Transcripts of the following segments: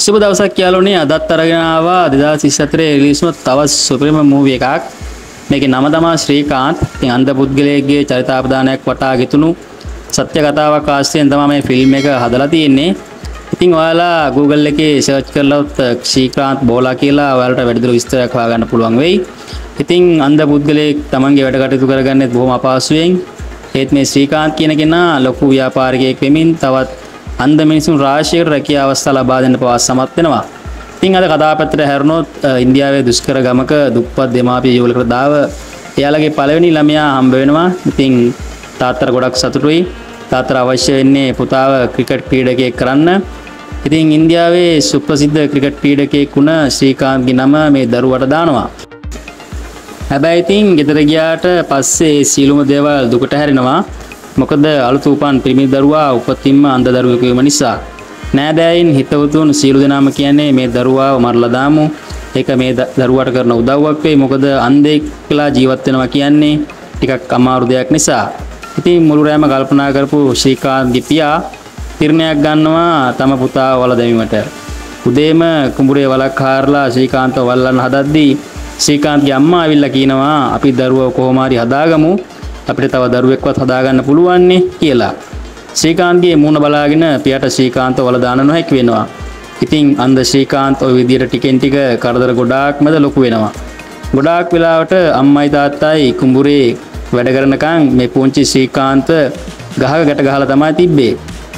ಶುಭ ದವಸಕ್ಯಾಲೋನಿ 14ನೇವ 2023 ರಿಲೀಸ್ ತವ ಸುಪ್ರೀಮ್ ಮೂವಿ එකක් මේකේ නම තමයි ශ්‍රීකාන්ත්. ඉතින් අන්ධ පුද්ගලයෙක්ගේ චරිතාපදානයක් වටා ගෙතුණු සත්‍ය කතාවක් ආශ්‍රයෙන් තමයි මේ ෆිල්ම් එක හදලා තියෙන්නේ. ඉතින් ඔයාලා Google එකේ සර්ච් කරලොත් ශ්‍රීකාන්ත් බෝලා කියලා ඔයාලට වැඩිදුර විස්තරයක් හොයාගන්න පුළුවන් වෙයි. ඉතින් අන්ධ පුද්ගලයෙක් තමන්ගේ වැඩ කටයුතු කරගන්නෙත් බොහොම අපහසුයෙන්. ඒත් මේ ශ්‍රීකාන්ත් කියන කෙනා ලොකු ව්‍යාපාරිකයෙක් වෙමින් තවත් අන්ධ මිනිසුන් රාශියකට රැකියා අවස්ථා ලබා දෙන්න පවාස සමත් වෙනවා. ඉතින් අද කතාපත්‍රය හැරුණොත් ඉන්දියාවේ දුෂ්කර ගමක දුප්පත් දෙමාපිය යුවලකට දාව එයාලගේ පළවෙනි ළමයා හම්බ වෙනවා. ඉතින් තාත්තට ගොඩක් සතුටුයි. තාත්තට අවශ්‍ය වෙන්නේ පුතාව ක්‍රිකට් ක්‍රීඩකයෙක් කරන්න. ඉතින් ඉන්දියාවේ සුප්‍රසිද්ධ ක්‍රිකට් ක්‍රීඩකයෙක් වුණ ශ්‍රීකාන්ත්ගේ නම මේ දරුවට දානවා. හැබැයි ඉතින් ගෙදර ගියාට පස්සේ සීලුම දේවල් දුකට හැරෙනවා. මොකද අලුත් උපන් පිරිමි දරුවා උපතින්ම අන්ධ දරුවෙකු වීම නිසා. නෑදෑයින් හිතවතුන් සීලු දෙනාම කියන්නේ මේ දරුවාව මරලා දාමු. ඒක මේ දරුවාට කරන උදව්වක් වෙයි. මොකද අන්ධෙක් කියලා ජීවත් වෙනවා කියන්නේ ටිකක් අමාරු දෙයක් නිසා. ඉතින් මුළු රැම කල්පනා කරපු ශ්‍රීකාන්ත්ගේ පියා තීරණයක් ගන්නවා තම පුතා වල දැමීමට. උදේම කුඹුරේ වලක් හාරලා ශ්‍රීකාන්තව වල්ලන්න හදද්දී ශ්‍රීකාන්ත්ගේ අම්මා අවිල්ලා කියනවා අපි දරුවව කොහොම හරි හදාගමු, අපිට තව දරුවෙක්වත් හදාගන්න පුළුවන් නේ කියලා. ශ්‍රීකාන්ත්ගේ මූණ බලාගෙන පියාට ශ්‍රීකාන්තව වල දාන්න නොහැකි වෙනවා. ඉතින් අන්ධ ශ්‍රීකාන්ත් ওই විදියට ටිකෙන් ටික කරදර ගොඩාක්මද ලොකු වෙනවා. ගොඩාක් වෙලාවට අම්මයි තාත්තයි කුඹුරේ වැඩ කරනකම් මේ පුංචි ශ්‍රීකාන්ත ගහක ගැට ගහලා තමයි තිබ්බේ.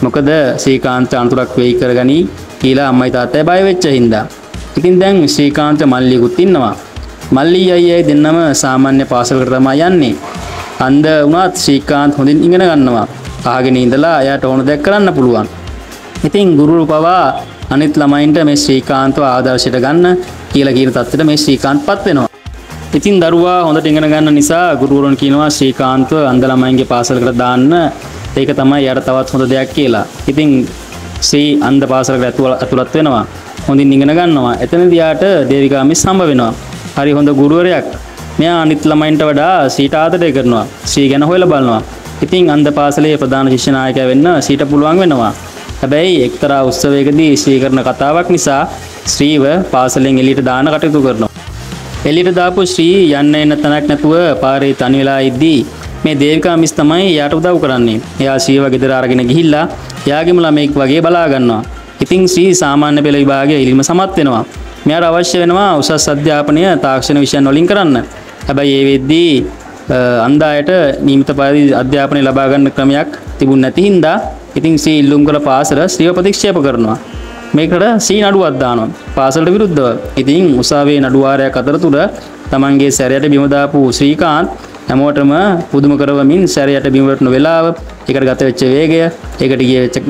මොකද ශ්‍රීකාන්ත අනතුරක් වෙයි කරගනි කියලා අම්මයි තාත්තයි බය වෙච්ච හින්දා. ඉතින් දැන් ශ්‍රීකාන්ත මල්ලියකුත් ඉන්නවා. මල්ලී අයියයි දෙන්නම සාමාන්‍ය පාසලකට තමයි යන්නේ. අන්ධ වුණත් ශ්‍රීකාන්ත් හොඳින් ඉගෙන ගන්නවා. අහගෙන ඉඳලා එයාට ඕන දේ කරන්න පුළුවන්. ඉතින් ගුරුවරු පවා අනිත් ළමයින්ට මේ ශ්‍රීකාන්තව ආදර්ශයට ගන්න කියලා කියන තත්ත්වෙට මේ ශ්‍රීකාන්ත්පත් වෙනවා. ඉතින් දරුවා හොඳට ඉගෙන ගන්න නිසා ගුරුවරුන් කියනවා ශ්‍රීකාන්තව අන්ධ ළමයින්ගේ පාසලකට දාන්න. ඒක තමයි එයාට තවත් හොඳ දෙයක් කියලා. ඉතින් ශ්‍රී අන්ධ පාසලකට ඇතුළත් වෙනවා. හොඳින් ඉගෙන ගන්නවා. එතනදී එයාට දේවිකා මිස් හම්බ වෙනවා. හරි හොඳ ගුරුවරයෙක්. මෙයා අනිත් ළමයින්ට වඩා සීට ආදරය කරනවා. සී ගැන හොයලා බලනවා. ඉතින් අන්ධ පාසලේ ප්‍රධාන ශිෂ්‍ය නායකයා වෙන්න සීට පුළුවන් වෙනවා. හැබැයි එක්තරා උත්සවයකදී සී කරන කතාවක් නිසා ශ්‍රීව පාසලෙන් එළියට දාන කටයුතු කරනවා. එළියට දාපු ශ්‍රී යන්න එන තැනක් නැතුව පාරේ තනි වෙලා ඉද්දී මේ දේවිකා මිස් තමයි එයාට උදව් කරන්නේ. එයා ශ්‍රීව ගෙදර අරගෙන ගිහිල්ලා එයාගේම ළමෙක් වගේ බලා ගන්නවා. ඉතින් ශ්‍රී සාමාන්‍ය පෙළ විභාගයේ ඉල්ලීම සමත් වෙනවා. මෙයාට අවශ්‍ය වෙනවා උසස් අධ්‍යාපනය තාක්ෂණ විෂයන් වලින් කරන්න. හැබැයි ඒ වෙද්දී අන්ධායට නියමිත පරිදි අධ්‍යාපනය ලබා ගන්න ක්‍රමයක් තිබුණ නැති හින්දා ඉතින් සී ඉල්ලුම් කළ පාසල ශ්‍රීව ප්‍රතික්ෂේප කරනවා. මේකට සී නඩුවක් දානවා පාසලට විරුද්ධව. ඉතින් උසාවියේ නඩු වාරයක් අතරතුර තමන්ගේ සැරයට බිම දාපු ශ්‍රීකාන්ත් හැමෝටම පුදුම කරවමින් සැරයට බිම වටන වෙලාව, ඒකට ගත වෙච්ච වේගය, ඒකට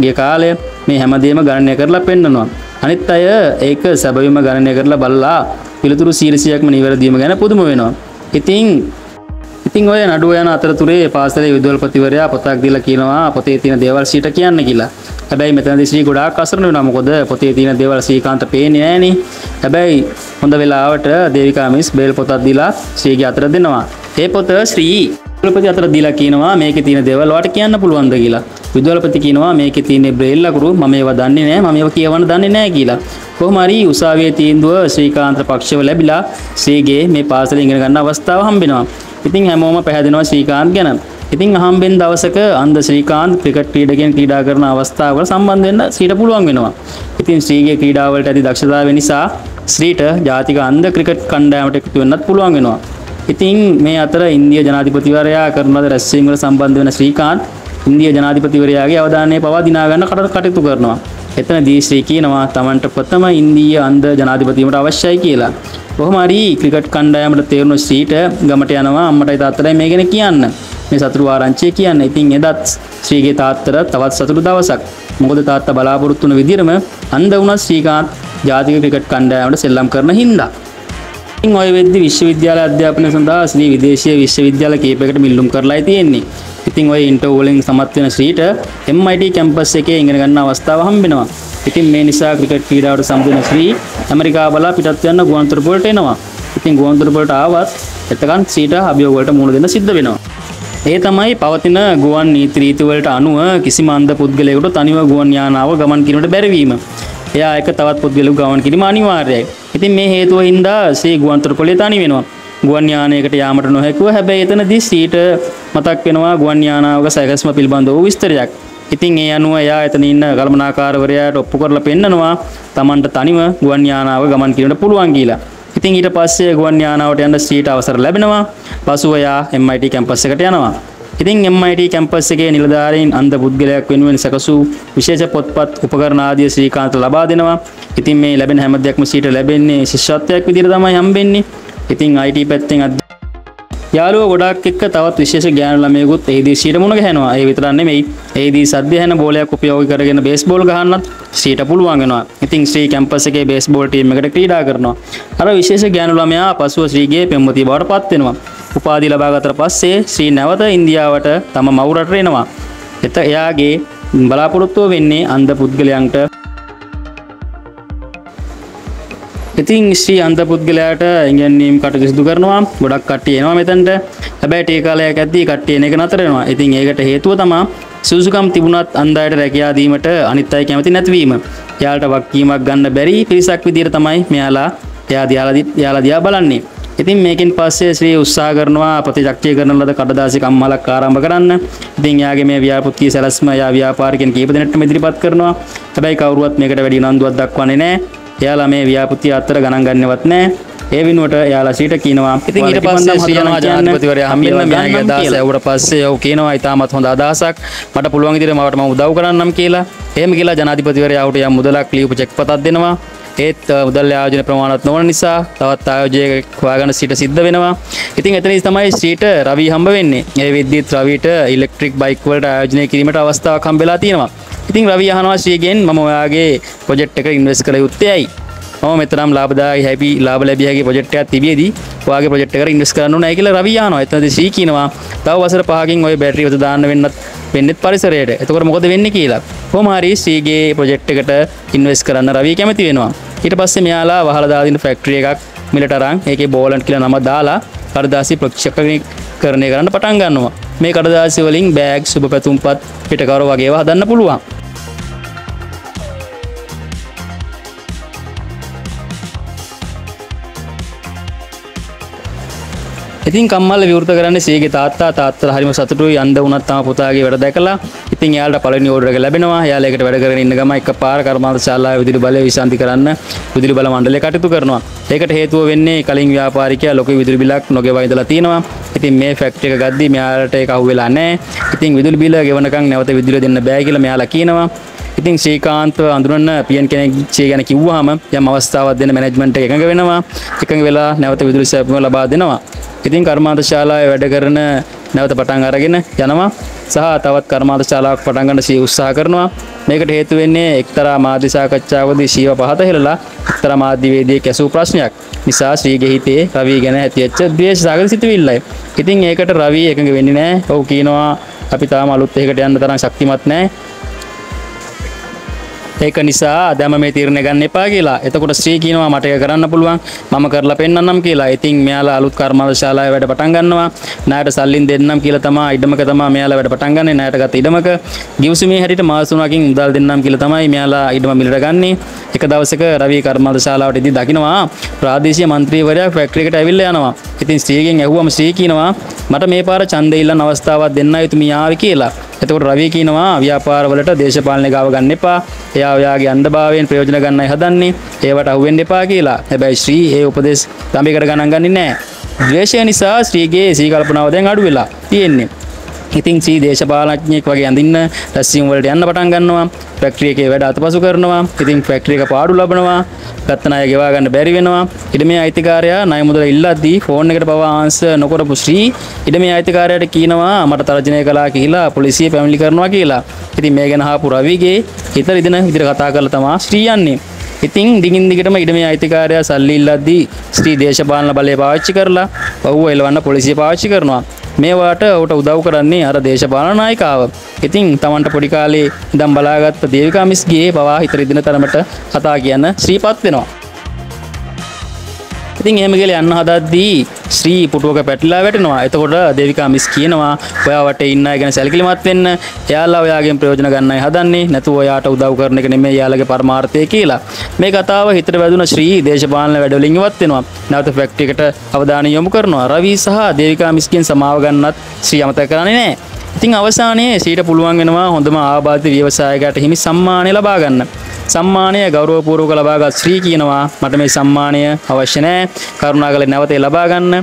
ගිය කාලය මේ හැමදේම ගණනය කරලා පෙන්නනවා. අනිත් අය ඒක සැබවින්ම ගණනය කරලා බලලා පිළිතුරු 100%ක්ම නිවැරදිවම ගැන පුදුම වෙනවා. ඉතින් ඔය නඩුව යන අතරතුරේ පාසලේ විදුහල්පතිවරයා පොතක් දීලා කියනවා පොතේ තියෙන දේවල් සීට කියන්න කියලා. හැබැයි මෙතනදී ශ්‍රී ගොඩාක් අසරණ වෙනවා. මොකද පොතේ තියෙන දේවල් ශ්‍රීකාන්ත පේන්නේ නැහනේ. හැබැයි හොඳ වෙලාවට දේවිකා මිස් බේල් පොතක් දීලා ශ්‍රීගේ අතට දෙනවා. ඒ පොත ශ්‍රී විදුහල්පති අතට දීලා කියනවා මේකේ තියෙන දේවල් ඔයාට කියන්න පුළුවන්ද කියලා. විදුහල්පති කියනවා මේකේ තියෙන බ්‍රේල් ලකුණු මම ඒවා දන්නේ නැහැ, මම ඒවා කියවන්න දන්නේ නැහැ කියලා. කොහොම හරි උසාවියේ තීන්දුව ශ්‍රීකාන්ත පක්ෂව ලැබිලා ශ්‍රීගේ මේ පාසල ඉගෙන ගන්න අවස්ථාව හම්බෙනවා. ඉතින් හැමෝම පැහැදෙනවා ශ්‍රීකාන්ත් ගැන. ඉතින් අහම්බෙන් දවසක අන්ධ ශ්‍රීකාන්ත් ක්‍රිකට් ක්‍රීඩකයන් ක්‍රීඩා කරන අවස්ථාවකට සම්බන්ධ වෙන්න ශ්‍රීට පුළුවන් වෙනවා. ඉතින් ශ්‍රීගේ ක්‍රීඩාවලට ඇති දක්ෂතාවය නිසා ශ්‍රීට ජාතික අන්ධ ක්‍රිකට් කණ්ඩායමට එකතු වෙන්නත් පුළුවන් වෙනවා. ඉතින් මේ අතර ඉන්දියා ජනාධිපතිවරයා කරන ලද රැස්වීම වල සම්බන්ධ වෙන ශ්‍රීකාන්ත් ඉන්දියා ජනාධිපතිවරයාගේ අවධානය පවා දිනා ගන්න කටයුතු කරනවා. එතනදී ශ්‍රී කියනවා තමන්ට ප්‍රථම ඉන්දියා අන්ධ ජනාධිපතිවරයාට අවශ්‍යයි කියලා. කොහොම හරි ක්‍රිකට් කණ්ඩායමට තේරුණු ශ්‍රීට ගමට යනවා අම්මටයි තාත්තටයි මේ ගැන කියන්න. මේ සතුරු ආරංචිය කියන්න. ඉතින් එදත් ශ්‍රීගේ තාත්තට තවත් සතුරු දවසක්. මොකද තාත්තා බලාපොරොත්තු වුණු විදිහම අන්ධ වුණත් ශ්‍රීකාන්ත් ජාතික ක්‍රිකට් කණ්ඩායමට සෙල්ලම් කරන හින්දා. ඉතින් ඔය වෙද්දී විශ්වවිද්‍යාල අධ්‍යාපනය සඳහා ශ්‍රී විදේශීය විශ්වවිද්‍යාල කීපයකට මිල්ලුම් කරලායි තියෙන්නේ. ඉතින් ඔය ඉන්ටර්වෝලින් සමත් වෙන ශ්‍රීට MIT කැම්පස් එකේ ඉගෙන ගන්න අවස්ථාව හම්බෙනවා. ඉතින් මේ නිසා ක්‍රිකට් ක්‍රීඩාවට සම්බන්ධ ශ්‍රී ඇමරිකාව බලා පිටත් යන ගුවන්තොටුපු වලට එනවා. ඉතින් ගුවන්තොටුපු වලට ආවත් එතකන් ශ්‍රීට අභියෝග වලට මුහුණ දෙන්න සිද්ධ වෙනවා. ඒ තමයි පවතින ගුවන් නීති රීති වලට අනුව කිසිම අන්ධ පුද්ගලයෙකුට තනිව ගුවන් යානාව ගමන් කිරීමට බැරි වීම. එයා එක තවත් පොත්ගලු ගමන් කිරීම අනිවාර්යයි. ඉතින් මේ හේතුව හින්දා සී ගුවන්තොටුපළේ තනි වෙනවා. ගුවන් යානයකට යාමට නොහැකුව. හැබැයි එතනදී සීට මතක් වෙනවා ගුවන් යානාවක සැකසීම පිළිබඳව විස්තරයක්. ඉතින් ඒ අනුව එයා එතන ඉන්න කළමනාකාරවරයාට ඔප්පු කරලා පෙන්නනවා Tamanට තනිව ගුවන් යානාව ගමන් කිරීමට පුළුවන් කියලා. ඉතින් ඊට පස්සේ ගුවන් යානාවට යන්න සීට අවසර ලැබෙනවා. පසුව එයා MIT කැම්පස් එකට යනවා. ඉතින් MIT කැම්පස් එකේ නිලධාරීන් අන්ධ පුද්ගලයෙක් වෙනුවෙන් සැකසූ විශේෂ පොත්පත් උපකරණ ආදී ශ්‍රීකාන්ත ලබා දෙනවා. ඉතින් මේ ලැබෙන හැම දෙයක්ම සීට ලැබෙන්නේ ශිෂ්‍යත්වයක් විදිහට තමයි හම්බෙන්නේ. ඉතින් IT පැත්තෙන් යාළුවෝ ගොඩක් එක්ක තවත් විශේෂ ඥාන ළමයෙකුත් එහිදී සීට මුණ ගැහෙනවා. ඒ විතරක් නෙමෙයි. එහිදී සද්ද හැන බෝලයක් උපයෝගී කරගෙන බේස්බෝල් ගහන්නත් සීට පුළුවන් වෙනවා. ඉතින් ශ්‍රී කැම්පස් එකේ බේස්බෝල් ටීම් එකට ක්‍රීඩා කරනවා. අර විශේෂ ඥාන ළමයා පසුව ශ්‍රීගේ පෙම්වතිය බවට පත් වෙනවා. උපාධිය ලබාගත පස්සේ ශ්‍රී නැවත ඉන්දියාවට තම මව් රටට එනවා. එත එයාගේ බලාපොරොත්තුව වෙන්නේ අන්ධ පුද්ගලයන්ට. ඉතින් ශ්‍රී අන්ධ පුද්ගලයාට ඉගැන්වීම් කටයුතු සිදු කරනවා. ගොඩක් කට්ටිය එනවා මෙතනට. හැබැයි ටික කාලයක් ඇද්දී කට්ටිය එන එක නතර වෙනවා. ඉතින් ඒකට හේතුව තමයි සුසුකම් තිබුණත් අන්ධයට රැකියා දීමට අනිත් අය කැමති නැතිවීම. එයාලට වක්කීමක් ගන්න බැරි පිරිසක් විදියට තමයි මෙයාලා එයා දිහා බලන්නේ. ඉතින් මේකෙන් පස්සේ ශ්‍රී උත්සාහ කරනවා ප්‍රතිචක්‍රිය කරන ලද කඩදාසි කම්මලක් ආරම්භ කරන්න. ඉතින් එයාගේ මේ ව්‍යාපෘතිය සැලැස්ම එයා ව්‍යාපාරිකයන් කීප දෙනෙක්ටම ඉදිරිපත් කරනවා. හැබැයි කවුරුවත් මේකට වැඩි උනන්දුවක් දක්වන්නේ නැහැ. එයාලා මේ ව්‍යාපෘතිය අතර ගණන් ගන්නවත් නැහැ. ඒ වෙනුවට එයාලා ශ්‍රීට කියනවා. ඉතින් ඊට පස්සේ ශ්‍රී යනවා ජනාධිපතිවරයා හම්බෙන්න මෙයාගේ අදහස ඇහුවට පස්සේ ඔව් කියනවා ඉතාමත් හොඳ අදහසක්. මට පුළුවන් විදිහට මවට මම උදව් කරන්නම් කියලා. එහෙම කියලා ජනාධිපතිවරයාට යම් මුදලක් ලියපු චෙක් පතක් දෙනවා. ඒත් මුදල් ආයෝජන ප්‍රමාණවත් නොවන නිසා තවත් ආයෝජකයෙක් හොයාගෙන සීට සිද්ධ වෙනවා. ඉතින් එතනදී තමයි සීට රවි හම්බ වෙන්නේ. ඒ විද්‍යුත් රවිට ඉලෙක්ට්‍රික් බයික් වලට ආයෝජනය කිරීමට අවස්ථාවක් හම්බෙලා තියෙනවා. ඉතින් රවි අහනවා ශ්‍රීගෙන් මම ඔයාගේ ප්‍රොජෙක්ට් එකට ඉන්වෙස්ට් කළ යුත්තේ ඇයි? මම මෙතරම් ලාභදායී ලාභ ලැබිය හැකි ප්‍රොජෙක්ට් එකක් තිබියදී ඔයාගේ ප්‍රොජෙක්ට් එකට ඉන්වෙස්ට් කරන්න ඕනේ කියලා රවි අහනවා. එතනදී ශ්‍රී කියනවා තව වසර 5කින් ඔය බැටරි වලට දාන්න වෙන්නත් පරිසරයට. එතකොට මොකද වෙන්නේ කියලා. කොහොම හරි ශ්‍රීගේ ප්‍රොජෙක්ට් එකට ඉන්වෙස්ට් කරන්න රවි කැමති වෙනවා. ඊට පස්සේ මෙයාලා වහලා දාන ෆැක්ටරි එකක් මිලට අරන් ඒකේ බෝලන්ට් කියලා නම දාලා කඩදාසි ප්‍රතික්ෂේපණය කරන්න පටන් ගන්නවා. මේ කඩදාසි වලින් බෑග්, සුබපැතුම්පත්, පිටකවර වගේ ඒවා හදන්න පුළුවන්. ඉතින් කම්මල්ල විවෘත කරන්නේ සීගේ තාත්තා හරිම සතුටුයි. අඳ වුණත් තම පුතාගේ වැඩ දැකලා. ඉතින් යාලට පළවෙනි ඕඩර් එක ලැබෙනවා. යාල එකට වැඩ කරගෙන ඉන්න ගම එකපාර කර්මාන්ත ශාලාවේ විදුලි බලය විසන්ති කරන්න විදුලි බල මණ්ඩලය කටයුතු කරනවා. ඒකට හේතුව වෙන්නේ කලින් ව්‍යාපාරිකයා ලොකු විදුලි බිලක් නොගෙවා ඉඳලා තියෙනවා. ඉතින් මේ ෆැක්ටරි එක ගද්දී මෙයාලට ඒක අහුවෙලා නැහැ. ඉතින් විදුලි බිල ගෙවනකම් නැවත විදුලිය දෙන්න බෑ කියලා මෙයාලා කියනවා. ඉතින් ශ්‍රීකාන්තව අඳුරන පියන් කෙනෙක් ශ්‍රී ගැන කිව්වහම යම් අවස්ථාවක් දෙන මැනේජ්මන්ට් එක එකඟ වෙනවා. එකඟ වෙලා නැවත විදුලි සැපයීම ලබා දෙනවා. ඉතින් කර්මාන්ත ශාලාවේ වැඩ කරන නැවත පටන් අරගෙන යනවා. සහ තවත් කර්මාන්ත ශාලාවක් පටන් ගන්න ශ්‍රී උත්සාහ කරනවා. මේකට හේතු වෙන්නේ එක්තරා මාධ්‍ය සාකච්ඡාවකදී ශ්‍රීව පහත හෙළලා එක්තරා මාධ්‍යවේදියෙක් ඇසූ ප්‍රශ්නයක් නිසා ශ්‍රීගේ හිතේ රවි ගැන ඇතිවෙච්ච ද්වේෂාගත සිතුවිල්ලයි. ඉතින් ඒකට රවි එකඟ වෙන්නේ නැහැ. ඔව් කියනවා අපි තාම අලුත් එකකට යන්න තරම් ශක්තිමත් නැහැ. ඒක නිසා දැම මේ තීරණය ගන්න එපා කියලා. එතකොට ශ්‍රී කියනවා මට ඒක කරන්න පුළුවන්. මම කරලා පෙන්නන්නම් කියලා. ඉතින් මෙයාලා අලුත් කර්මාන්ත ශාලාවේ වැඩ පටන් ගන්නවා. ණයට සල්ලින් දෙන්නම් කියලා තමයි ඉඩමක තමයි මෙයාලා වැඩ පටන් ගන්නේ. ණයට ගත ඉඩමක ගිවිසුමේ හැටියට මාස 3කින් මුදල් දෙන්නම් කියලා තමයි මෙයාලා ඉඩම මිලට ගන්නේ. එක දවසක රවි කර්මාන්ත ශාලාවට ඉදී දකින්නවා ප්‍රාදේශීය മന്ത്രിවරයා ෆැක්ටරි එකට ඇවිල්ලා යනවා. ඉතින් ශ්‍රීගෙන් ඇහුවම ශ්‍රී කියනවා මට මේ පාර ඡන්දය ඉල්ලන අවස්ථාවක් දෙන්නයි තුමී ආවේ කියලා. එතකොට රවි කියනවා ව්‍යාපාර වලට දේශපාලන ගාව ගන්න එපා. එයා ඔයාගේ අන්ධභාවයෙන් ප්‍රයෝජන ගන්නයි හදන්නේ. ඒවට අහු වෙන්න එපා කියලා. හැබැයි ශ්‍රී ඒ උපදේශ ළමයකට ගණන් ගන්නේ නැහැ. ද්වේෂය නිසා ශ්‍රීගේ සී කල්පනාව දැන් අඩු වෙලා තියෙන්නේ. ඉතින් ශ්‍රී දේශපාලනඥයෙක් වගේ අඳින්න රැස්වීම් වලට යන්න පටන් ගන්නවා. ෆැක්ටරි එකේ වැඩ අතපසු කරනවා. ඉතින් ෆැක්ටරි එක පාඩු ලබනවා. ගත්ත ණය ගෙවා ගන්න බැරි වෙනවා. ඉඩමේ අයිතිකාරයා ණය මුදල ඉල්ලද්දී ෆෝන් එකට පවා ආන්සර් නොකරපු ශ්‍රී ඉඩමේ අයිතිකාරයාට කියනවා මට තර්ජනය කළා කියලා පොලිසිය පැමිණිලි කරනවා කියලා. ඉතින් මේ ගැන අහපු රවිගේ හිත රිදෙන විදිහට කතා කරලා තමයි ශ්‍රී යන්නේ. ඉතින් දිගින් දිගටම ඉඩමේ අයිතිකාරයා සල්ලි ඉල්ලද්දී ශ්‍රී දේශපාලන බලය පාවිච්චි කරලා ඔහුව එලවන්න පොලිසිය පාවිච්චි කරනවා. මේවාට ඔහුට උදව් කරන්නේ අර දේශපාලන නායිකාව. ඉතින් Tamanට පොඩි කාලේ ඉඳන් බලාගත්තු දේවිකා මිස් ගියේ පවා හිත රිදෙන තරමට කතා කියන ශ්‍රීපත් වෙනවා. ඉතින් එහෙම කියලා යන්න හදද්දී ශ්‍රී පුටුවක පැටලලා වැටෙනවා. එතකොට දේවිකා මිස් කියනවා ඔයා වටේ ඉන්න අය ගැන සැලකිලිමත් වෙන්න. එයාලා ඔයාගෙන් ප්‍රයෝජන ගන්නයි හදන්නේ. නැතුව ඔයාට උදව් කරන එක නෙමෙයි එයාලගේ පරමාර්ථය කියලා. මේ කතාව හිතට වැදුන ශ්‍රී දේශපාලන වැඩවලින් ඉවත් වෙනවා. නැවත ෆැක්ටරි එකට අවධානය යොමු කරනවා. රවි සහ දේවිකා මිස් කියන සමාව ගන්නත් ශ්‍රී අමතක කරන්නේ නැහැ. ඉතින් අවසානයේ ශ්‍රීට පුළුවන් වෙනවා හොඳම ආබාධිත ව්‍යවසායකයාට හිමි සම්මානය ලබා ගන්න. සම්මානය ගෞරවපූර්වක ලබාගත් ශ්‍රී කියනවා මට මේ සම්මානය අවශ්‍ය නැහැ. කරුණාකර නැවතේ ලබා ගන්න.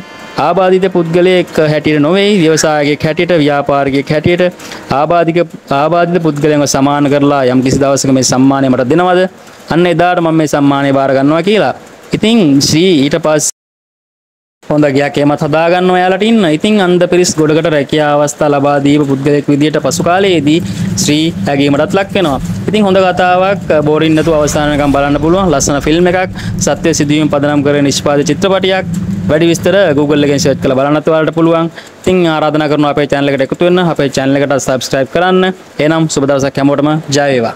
ආබාධිත පුද්ගලයෙක් හැටියට නොවේ ව්‍යවසායකයෙක් හැටියට ව්‍යාපාරිකයෙක් හැටියට ආබාධිත පුද්ගලයන්ව සමාන කරලා යම් කිසි දවසක මේ සම්මානය මට දෙනවද? අන්න එදාට මම මේ සම්මානය බාර ගන්නවා කියලා. ඉතින් ශ්‍රී ඊට පස්සේ හොඳ ගයක් එමත් හදා ගන්නවා එයාලට ඉන්න. ඉතින් අන්ධ පිරිස් ගොඩකට රැකියා අවස්ථා ලබා දීපු පුද්ගලෙක් විදියට පසු කාලයේදී ශ්‍රී ඇගීමටත් ලක් වෙනවා. ඉතින් හොඳ කතාවක් බෝරින් නැතුව අවසාන වෙනකම් බලන්න පුළුවන්. ලස්සන ෆිල්ම් එකක්. සත්‍ය සිදුවීම් පදනම් කරගෙන නිෂ්පාදිත චිත්‍රපටයක්. වැඩි විස්තර Google එකෙන් සර්ච් කරලා බලන්නත් ඔයාලට පුළුවන්. ඉතින් ආරාධනා කරනවා අපේ channel එකට එකතු වෙන්න. අපේ channel එකට subscribe කරන්න. එහෙනම් සුබ දවසක් හැමෝටම. ජය වේවා.